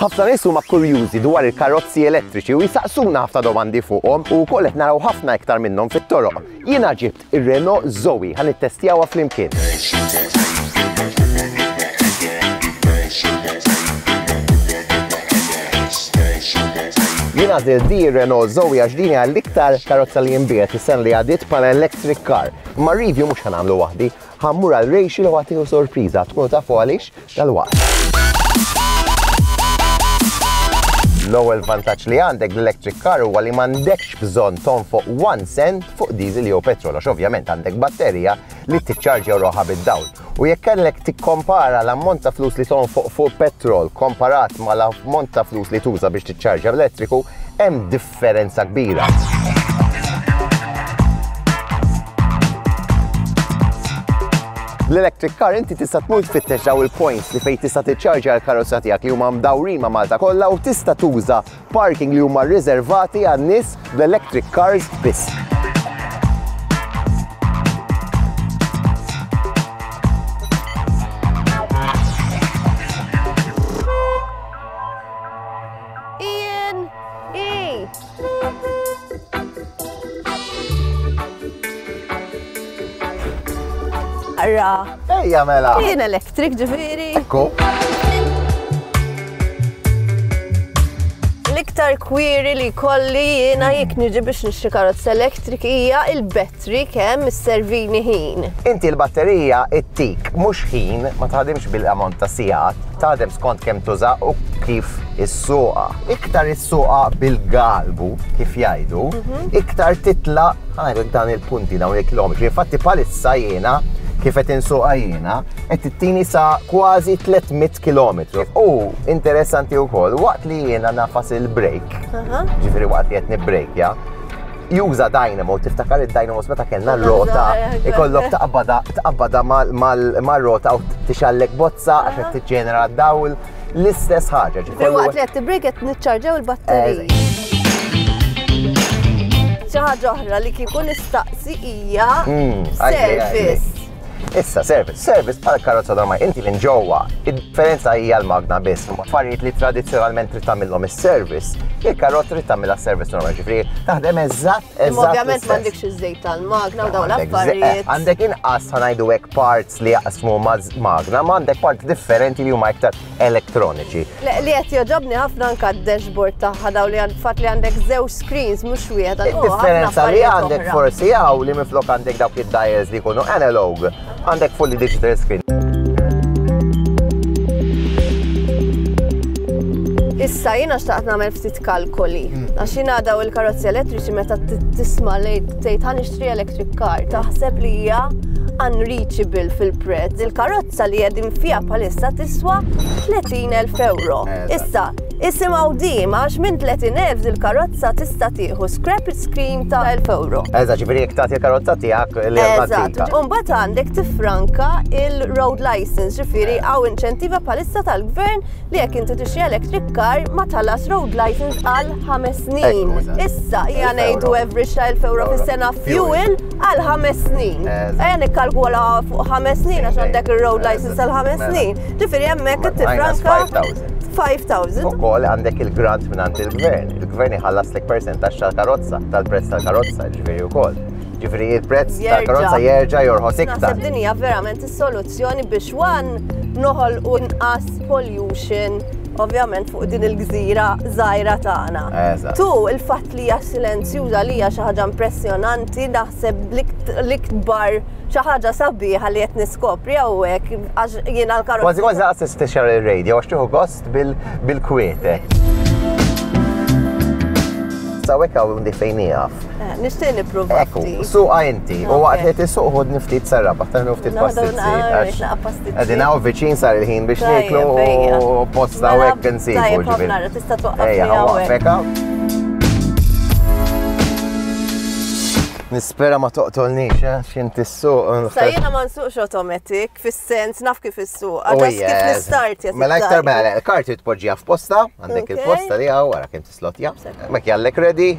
ħafna nies huma kurjużi dwar il-karozzi elettriċi u jistaqsuna ħafna domandi fuqhom u wkoll qed naraw ħafna iktar minnhom fit-toroq. Jiena ġibt ir-Renault Zoe ħan nittestjawha flimkien. Jiena għażilt di ir-Renault Zoe għax din hija l-iktar karozza li nbiegħet is-sena li għaddiet bħala electric car. Ma review mhux ħanagħmlu waħdi, ħammur għall-rejxi li ħatiħu sorpriża tkunu tafu għaliex dal-waqt. L-ewwel vantaġġ li għandek l-electric car huwa li m'għandekx bżonn tonfoq 1 cent fuq diesel jew petrol għax ovvjament għandek batterija li tiċċarġja ruħha bid-dawl. U jekk kellek tikkompara l-ammont ta' flus li tonfoq fuq petrol komparat ma' l-ammont ta' flus li tuża biex tiċċarġja elettriku, hemm differenza kbira. L-electric car inti tista' tmur tfittex daw il-points li fejn tista' tiċċarġja l-karozza tiegħek li huma mdawrin ma' Malta kollha u tista' tuża parking li huma rriservati għan-nies bl-electric cars biss. Ian! Arra! Ejja mela! Jien electric ġifieri! Ekku! L-iktar kwiri li jkolli jiena jekk niġi biex nixtri karozza elettrika hija l-bettri kemm isservini ħin. Inti l-batterija ttik mhux ħin ma taħdimx bil-ammont ta' sigħat, taħdem skont kemm tuża u kif issuqha. Iktar issuqha bil-galbu kif jgħidu, iktar titla' ħanajlek dan il-punti dawn il-kilometri. Infatti bħalissa jiena kif qed insuqha jiena qed tittini sa kważi 300 km. U interessanti wkoll waqt li jiena nafas il-brejk. Ġifieri waqt li qed nibbrejkja. Juża dynamo, tiftakar id-dynamos meta kellna r-rota ikollok taqbada mar-rota u tixallek bozza għax qed tiġġenera d-dawl l-istess ħaġa. Waqt li qed tibbrejk qed niċċarġew il-batteriji. Xi ħaġa oħra li kieku nistaqsi hija service. Issa service għall-karozza normali inti minn ġewwa. Id-differenza hija l-magna biss. Affarijiet li tradizzjonalment trid tagħmilhom is-service, il-karozza trid tagħmilha service normali ġifieri taħdem eżatt. Ovvjament m'għandekx iż-żejt tal-magna u dawn l-affarijiet. Għandek inqas ħanajdu hekk parts li jaqsmu magna, ma għandek parti differenti li huma iktar elettroniċi. Li qed jogħġobni ħafna anke d-dashboard tagħha dawn li fatt li għandek żewġ screens mhux wieħed. Id-differenza li għandek forsi hawn li minflok għandek dawk id-dials li jkunu analog. Għandek fully digital screen. Issa jiena xtaqt nagħmel ftit kalkoli. Għax jiena daw il-karozzi elettriċi meta tisma' lejn tgħid ħa nixtri electric car, taħseb li hija unreachable fil-prezz. Il-karozza li qegħdin fiha bħalissa tiswa 30,000 €. Issa isimgħu dejjem għax minn 30,000 il-karozza tista' tieħu scrap screen ta' 1,000 €. Eżatt, ġifieri jekk tagħti l-karozza tiegħek l-elettrika. Eżatt, u mbagħad għandek tiffranka il-road license, ġifieri hawn inċentiva bħalissa tal-gvern li jekk inti tixtri electric car ma tħallas road license għal 5 snin. Issa hija ngħidu average ta' 1,000 € fis-sena fuel għal 5 snin. Ejja nikkalkula fuq 5 snin għax għandek ir-road license għal 5 snin. Ġifieri hemmhekk tifranka 5,000. Ukoll għandek il-grant mingħand il-gvern. Il-gvern iħallaslek percentaġġ tal-karozza, tal-prezz tal-karozza, ġifieri wkoll. Ġifieri il-prezz tal-karozza jerġa' jorħos iktar. Naħseb din hija verament is-soluzzjoni biex noħolqu inqas pollution ovvjament fuq din il-gżira żgħira tagħna. Tu il-fatt li hija silenzjuża li hija xi ħaġa impressjonanti naħseb l-ikbar xi ħaġa sabiħa li qed niskopri hawnhekk għax jiena l-karozza. Kważi kważi laqas tixxar ir-radio għax tieħu gost bil-kwietek. Sawek hawn fejn jaf. Nixtieq nipprova. Suqha inti u waqt li tisuq ħud niftit sarraba taħnu ftit pastizzin. Qegħdin hawn viċin sar il-ħin biex niklu u post hawnhekk insibu ġifieri. Nara tista' twaqqafni hawnhekk. Nispera ma toqtolniex x'int tissuq. Sa jiena ma nsuqx automatic fis-sens naf kif issuq. Għax kif nistartja. Mela iktar mela l-karti tpoġġiha f'posta, għandek il-posta li hawn wara kemm tislotja. Mek jallek ready.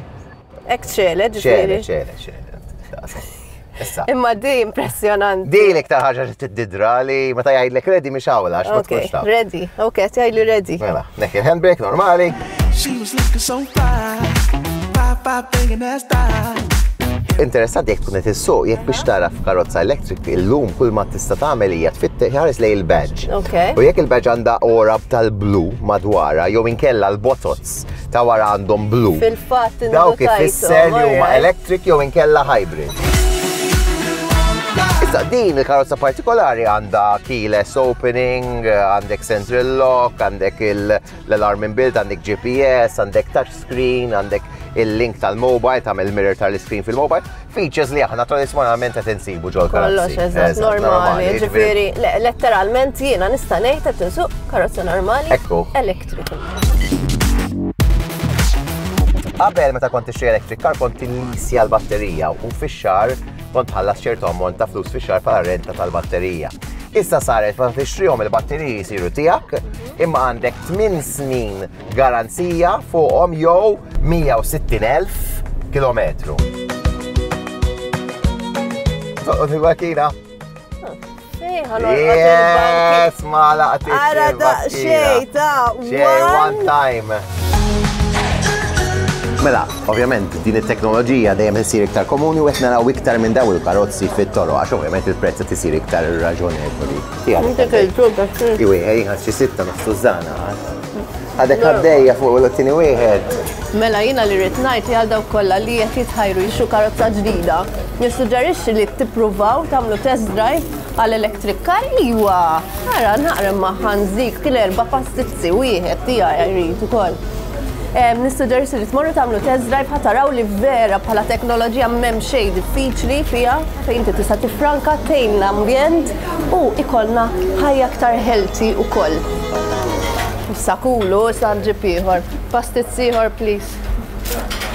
Ek ċele, ġifieri. ċele. Imma di impressjonanti. Di l-iktar ħaġa li tiddidra li meta jgħidlek ready mhix għawla għax ma tkunx taf. Ready, ok, tgħidli ready. Mela, neħi handbrake normali. Interessanti jekk tkun qed issuq jekk biex taraf karozza electric illum kull ma tista' tagħmel hija tfittex ħares lej il-badge. U jekk il-badge għandha orab tal-blu madwarha jew inkella l-botots ta' wara għandhom blu. Fil-fatt dawk ifisser li huma electric jew inkella hybrid. Issa din il-karozza partikolari għandha keyless opening, għandek central lock, għandek l-alarm inbuilt, għandek GPS, għandek touchscreen, għandek il-link tal-mobile, tam il-mirror tal-screen fil-mobile, features li aħna tradizjonalment qed insibu ġol karozzi. Kollox eżatt normali, ġifieri letteralment jiena nista' ngħid qed insuq karozza normali elettriku. Qabel meta kont ixtri electric car kont innisja l-batterija u fix-xahar kont ħallas ċertu ammont ta' flus fix-xahar bħala renta tal-batterija. Issa saret ma tixtrihom il-batteriji jsiru tiegħek imma għandek 8 snin garanzija fuqhom jew 160,000 kilometru. Toqgħod il-makina. Yes, ma laqgħet. Ara daqsxejn ta' one time. Mela, ovvjament din it-teknoloġija dejjem isir iktar komuni u qed naraw iktar minn dawn il-karozzi fit-toroq għax ovvjament il-prezz qed isir iktar raġonevoli. Intek il-ġodda xi. Iwi, ejja xi sitta nofsużana. Għadek għaddejja fuq l-tieni wieħed. Mela jiena li rrid ngħid għal dawk kollha li qed jitħajru jixtru karozza ġdida. Nissuġġerixxi li tippruvaw tagħmlu test drive għall-electric car iwa. Ara naqra ma' ħanżik kien erba' passizzi wieħed tiegħi jrid ukoll. Nissuġġerixxi li tmorru tagħmlu test drive ħataraw li vera bħala teknoloġija m'hemm xejn diffiċli fiha fejn inti tista' tiffranka tgħin l-ambjent u ikollna ħajja aktar healthy ukoll. Sakulu, sanġib ieħor, pastizzieħor please.